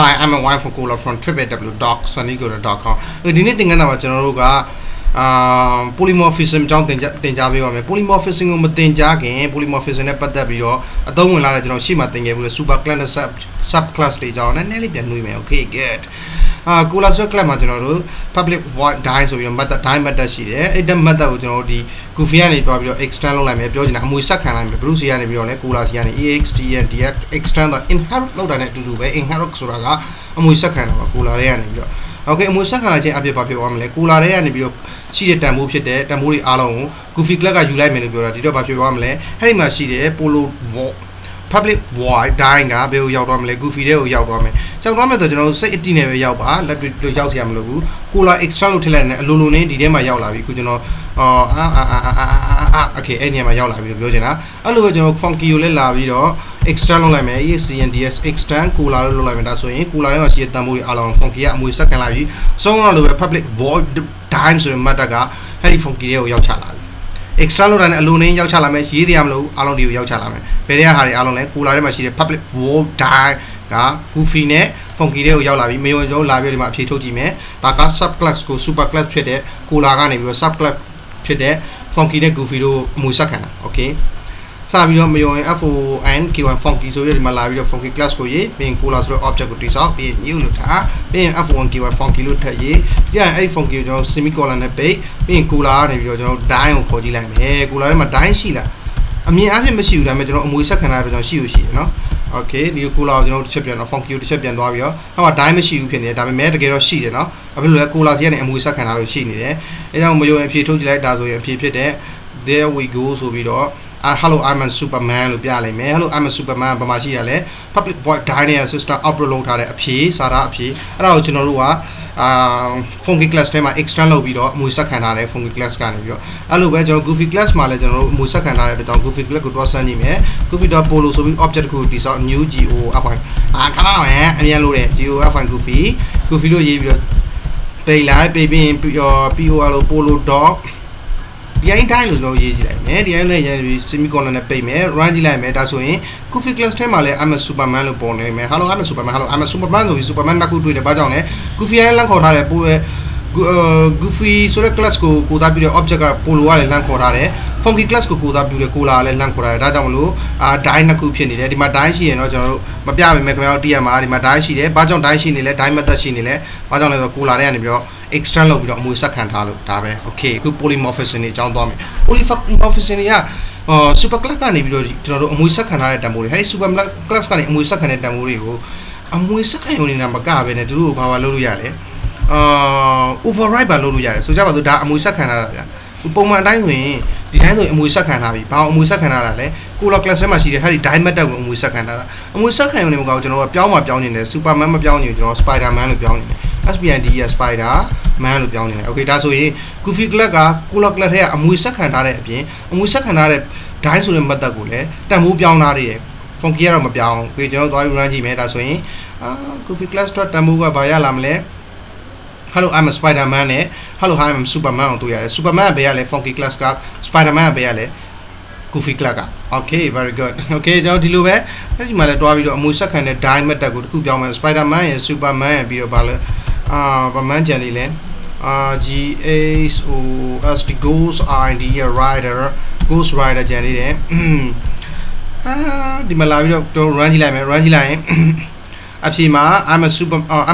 Hi, I'm a wife from www.sunnygoda.com. We didn't think about polymorphism, John Tenjavio, polymorphism on the Tenjaki, polymorphism Epatabio, a Domin Lajano Shima thing, a super class subclass later on, and Elipian women. Okay, good. Kula Circlamajano, public white dies of your mother time at the city, it doesn't matter with the Kufiani probably external and a Georgian Musaka and Brucian, Kulasian, EXT and DX external inherit loaded to do by inherit Suraga, a Musaka and Kularian. Okay, Musaka Abbey Papi Omle, Kularia and Bio, City Tamu, Tamuri Alon, Kufikla, July Menibura, Dido Papi Omle, Harima City, Polo Public War, Dying Abbey Yadomle, Gufideo Yadome. So Ramada General said it never Yaba, let me do Yausiam Lugu, Kula external Telan, Lulune, Didema Yaula, we could know, okay, any Mayola, Vilogena, Aluva Funky Ulella Vido. External lame, ECNDS external, cooler lame, that's why, cooler, see Tamuri along Funkia, Musak and Lavi, so on the public void times in Madaga, Harry Funkio Yochala. External and Alune Yochalame, Yidiamlo, along you Yochalame, Peria Hari Alone, cooler, see the public void time, Ufine, Funkio Yolavi, Mio Lavi, Mapito Jime, Laka subclass, superclass, Pede, Coolagani, subclass, Pede, Funkine Gufido Musakana, okay. Savio Mio Afo and Kiwan Funky so in Malawi Funky Classical Ye, being Kulas object to solve, being new Luta, being Afo and Kiwan Funky Luta Ye, yeah, a funky semicolon a bay, being Kula and your dying for the lamb, eh, Kularama dying Sheila. I mean, I didn't pursue the Major Musak and I don't see you, no? Okay, the Kula is no champion of Funky champion warrior. Our diamond she you can get a medical sheet, you know? I will let Kula and Musak and I don't see it, eh? And I'm going to told you like that, we have there. There we go, so we do. Hello, I'm a Superman. Hello, I'm a Superman. Public void dining sister upload a P, Sara P, and General Funky Class Tema external video, Musakana, Funky Class Canavio. Hello, where Goofy Class Malajan, Musakana, Goofy Class could was an email, Goofy dot polo, so object could be on new GO. And yellow, you have a Goofy, Goofy, you pay live, baby, your POL polo dog. The entire no easy like me, the only semicolon and pay me, Randy Lame, that's why. Goofy Class Temale, I'm a Superman upon him. Hello, I'm a Superman, hello, I'm a Superman, who is Superman could do the Bajone. Goofy Lancora, Goofy Sura Classico could have been the object of Pulual and Lancora, Funky Classico could have been the Kula and Lancora, Radamu, Dina Cupini, the Madashi and Ojo, Mabia, Macaudia, Madashi, Bajon Daishinile, Dimata Shinile, Bajon of the Kula and external video Musakantalo Tabe, okay, good polymorphism in John Domi. Polymorphism, yeah, superclassani video Musakana Tamuri, hey, superclassani Musakana Tamuri, a Musaka only number Gab and a Drew Power Luyare, override by Luyare, so Java Musakana, Upoma Diamond, the handle Musakana, Power Musakana, Kula Classama, she had a diamond Musakana, and Musaka only got to know a Pyama Johnny, the Superman of Johnny, or Spider Man of Johnny. SBID Spider Man of Young. Okay, that's why Goofy Glaga, Kula Glare, a Musakana, Dines and Matagule, Tamu Bionari, Fonkiera Mabion, we don't range made us way. Goofy Cluster, Tamuga by Alamle. Hello, I'm a Spider Man, eh? Hello, I'm Superman to ya. Superman Beale, Funky Classic, Spider Man Beale, Goofy Glaga. Okay, very good. Okay, don't you wear? That's my daughter Musakana, Dime Matago, Spider Man, Superman, Biobala. Bamanjanile, GAS the Ghost Idea Rider, Ghost Rider Janile, the Malawi Doctor Ranjilai, Apsima, I'm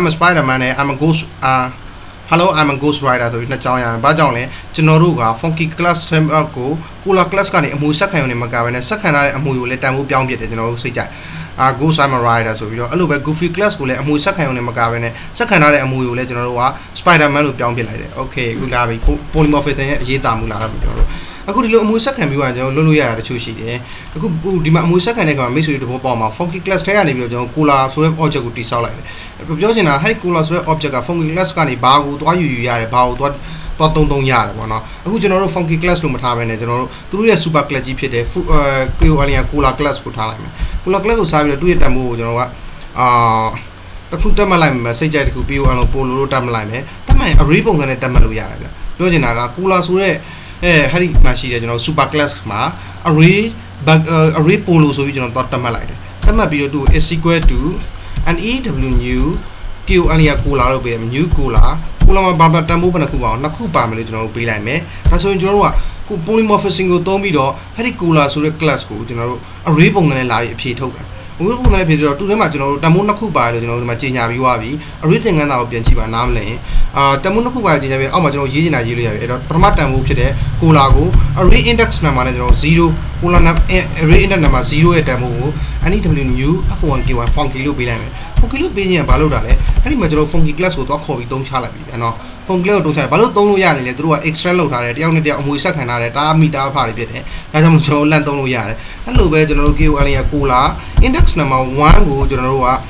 a Spider-Man, I'm a Ghost, hello, I'm a Ghost Rider, so it's not Joyan, Bajone, Genoruga, Funky Class Temako, Kula Class Kani, Musaka, and Magavana, Sakana, and Mulu, let them move down with the General Sija. Goose I'm a rider, so we don't look at Goofy Class, who let Musaka on the Magavane, Sakana and Mulu Legionora, Spider Man of Down Belay. Okay, good Lavi, Polymorphic, Jeta Mulavi. A good little Musaka, you are Luluya, the Chushi, eh? A good Musaka and a mystery to Obama, Funky Class Tayan, if you don't Kula, so object would be solid. Georgina, high Kula object of Funky Class Cani, Bagu, why you are about what. Don't yard one. A general funky classroom at Havana, general, through a super class GPT, Kula class for time. Kula class will do it a move, you know what? The Kutamalime, Sajat Kupio and Polo Tamalime, Tamai, a ribbon and a Tamaluya. Georgina, Kula Sure, Harry Machida, you know, super class ma, a re Polo, so you know, Tamalite. Tamabil do a sequel to and EW new Q and Yakula will be a new cooler, Pulama Baba Tamubana Kuba, Nakuba Militano Bilame, Tasso in Jorua, who polymorph single Tomido, had a cooler so the class could, you know, a ribbon and a light pito. We will not be able to do the Major Tamunakuba, you know, the Majina Yuavi, a written and our Pianchiba Namle, Tamunakuba, Amazon Yina Yuria, Pramata Mukede, Kulago, a reindex number zero, Kulana, a reindex number 0 at Tamu, and EW new, a funky one funky Bilame. Being Baludale, any matter of funky glass would talk with Don Chalabi and all. Ponglo to Balutonu Yan, through an extra load at young Musak and at Amita Paribet, Adam Joe Lantonu Yan, and Lube General Q Aliacula, index number 1 go General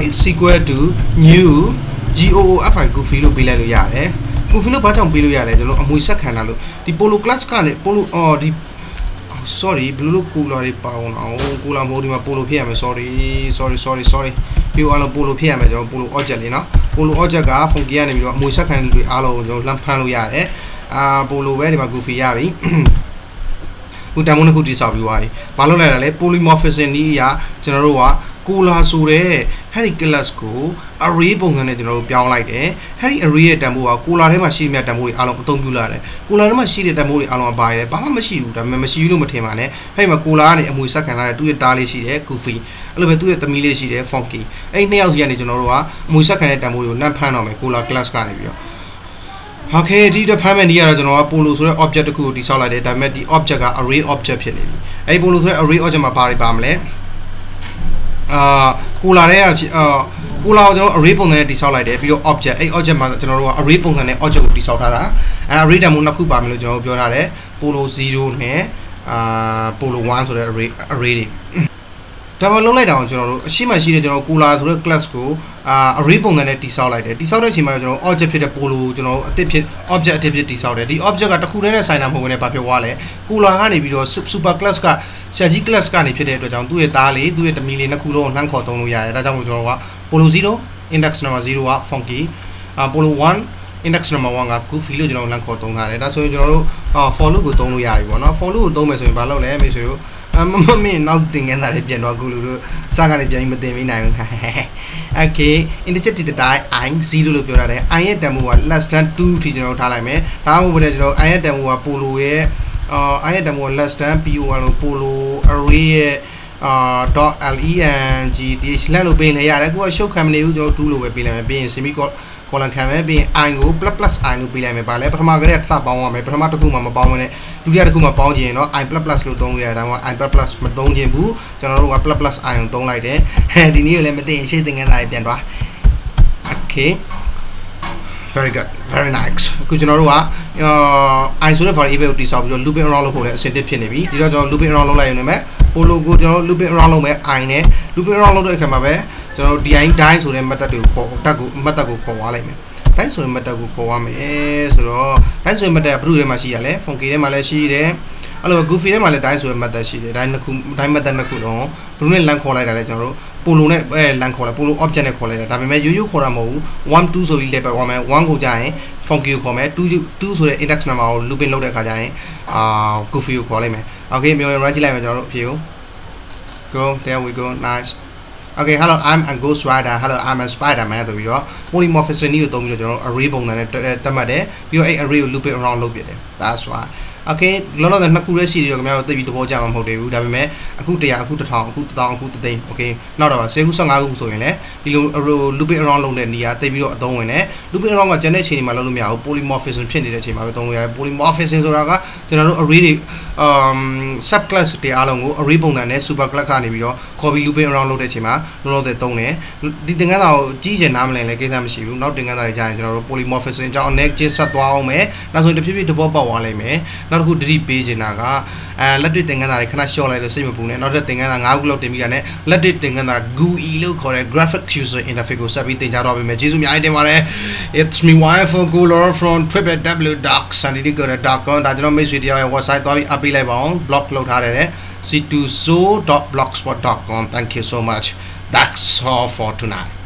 is equal to new GO Afan Kufilu Bilaluya, eh? Kufilu Patam Biluyale, Musak Hanalo, the Polo class can Polo or the sorry blue cooler pound cooler modima polo PM sorry you are polo PM polo ojalina polo ojaga from Gianni Musak and Alo Lampano Yare polo very magufiari Utamunaku disabuai Palonale polymorphis in Ia Generoa Kula Sure Harry Gilasco a ribbon and general Pion like eh Harry a rear Tamua Kula Remashima Tamuri Along Tongulare Kula Remashi Tamuri Along by Bahamashi, the Mamashi Matemane, Hey Makulani and Musak and I do a Dali Shire, Kufi, a little bit to a Tamil Shire, Funky, eight nails Yanni Genoroa, Musak and Tamuru, Nampanome, Kula Glass Carnivio. Okay, the payment here is no Apollo object to desolate. I met the object array object. A Apollo array object party bamle. Kula, a ribbon and desolate. Below object, a object general, a ribbon and an object of desolata. And I read a Munaku Bamil, Jonare, Polo zero, Polo one, so a reading. Tamalone down general, Shima Shida general Kula, Glasgow, a ribbon and a desolate. Desolate Shima general, object Polo, general, objective desolate. The object at the Kurena sign up when a papiwale, Kula Hani video, super class car, Saji class car, if you did down, do it Dali, do it a million Nakulo, Nankotonuya, Radamujoa, Polo zero, index number 0, funky, Polo one, index number 1, Kufilu, Nankotonga, that's all general, follow Gutonuya, follow Domes in Balone, Monsieur. Mommy, nothing and I didn't go okay, in the chat today, I'm zero of your day. I had them less than 2 regional talame. How would I had them polo? I had them less than P1 polo array dot LE and GDH. Lano being here, I go show coming to Lube being semicolon camera being angle plus I know Bilame Ballet, Margaret Sabon, my Pramatuma Bowman. Do you have I plus Luton, I plus Madon Jebu, General plus I don't like it, and the new lemon shading and I then. Okay, very good, very nice. Kujanora, I should have able to solve your Lubin Rollo, said the Pinevi, did not Lubin Rollo Lionome, Polo good, Lubin Rollo, I ne, Lubin Rollo Camabe, General Diane dies with a Matago for Walame. Thanks for Matago Poame, so thanks for Mata Brude Masiale, Funky Malashide, although Goofy Maladies were Matashi, Dimadanakuro, Brunel Lancola, Pulune Lancola, Pulu Object Collar, Dame, you for a move, 1 2 so we labor woman, 1 go giant, Funky Comet, 2 so the index number, Lupin Loda Kajai, Goofy Colime. Okay, we are right level. Go, there we go, nice. Okay, hello, I'm a ghost rider. Hello, I'm a spider man. The video polymorphic new to a ribbon and tamade. You a real loop it around loop it. That's why. Okay, Lolo and Nakura serial mail to be the Bojan on Hotel, Udame, Akutia, Kutan, Kutan, Kutan, okay. Not of a Sehusang Auto in it. You loop it around Londia, they will do in it. Loop it around a generation in Malumia, polymorphism changes, polymorphism in Zoraga, general a really subclass the Alongo, a ribbon and a superclass video, Kobe loop it around Lodechima, Lolo de Tone, didn't allow G and Amlin like them, she will not deny general polymorphism John Neck, Jesatwa, me, that's what the people to Boba Wallame. Who did page in Naga and let it and I cannot show like the same opponent, another thing and an outlook to me and let it and a goo elo correct graphic user in a figure submitting out of images. It's me wife for Guller from TripW Docs and it got a doc on that. I don't miss video. I was I got it available block load harder c2so.blogspot.com. Thank you so much. That's all for tonight.